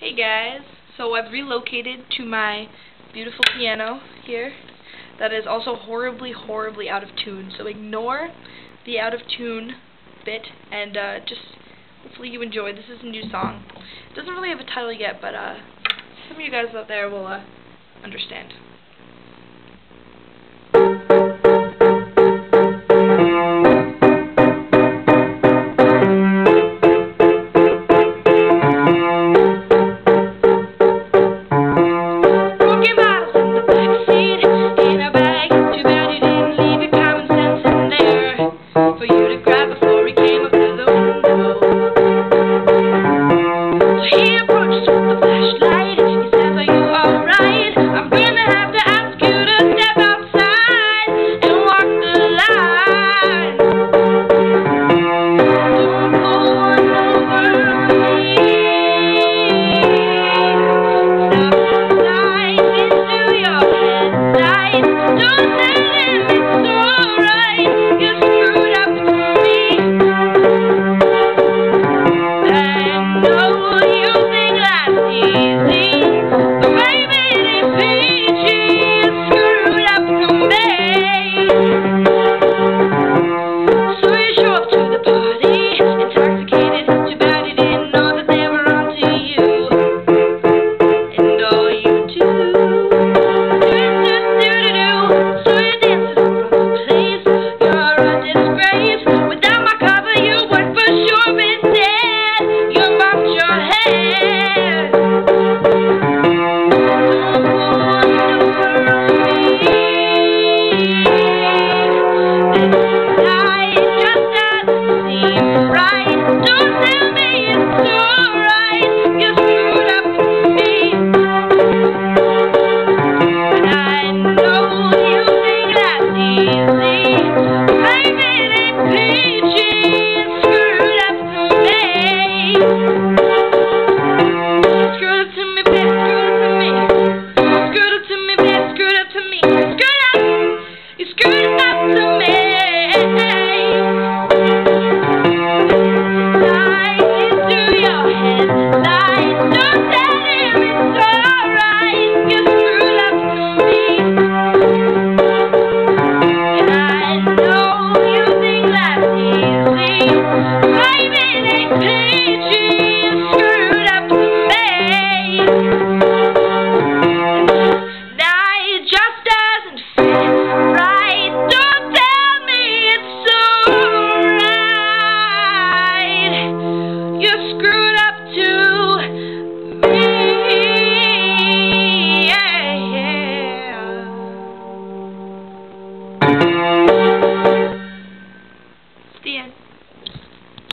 Hey guys, so I've relocated to my beautiful piano here that is also horribly, horribly out of tune. So ignore the out of tune bit and just hopefully you enjoy. This is a new song. It doesn't really have a title yet, but some of you guys out there will understand. No